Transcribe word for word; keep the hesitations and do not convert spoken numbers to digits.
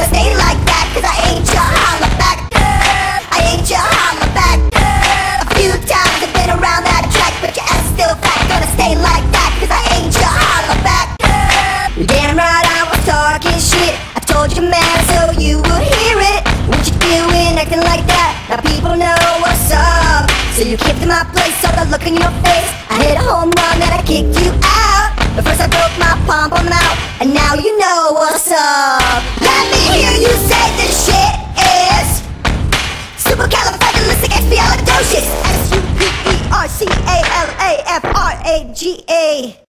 better stay like that, cause I ain't your on my back. I ain't your on my back. A few times I've been around that track, but your ass is still fat. Gonna stay like that, cause I ain't your on my back. You're damn right I was talking shit. I told you man so you would hear it. What you doing acting like that? Now people know what's up. So you came to my place, saw the look in your face. I hit a home run and I kicked you out. But first I broke my pom pom out, and now you know what's up. Let me hear you say this shit is supercalifragilisticexpialidocious. S U P E R C A L A F R A G A.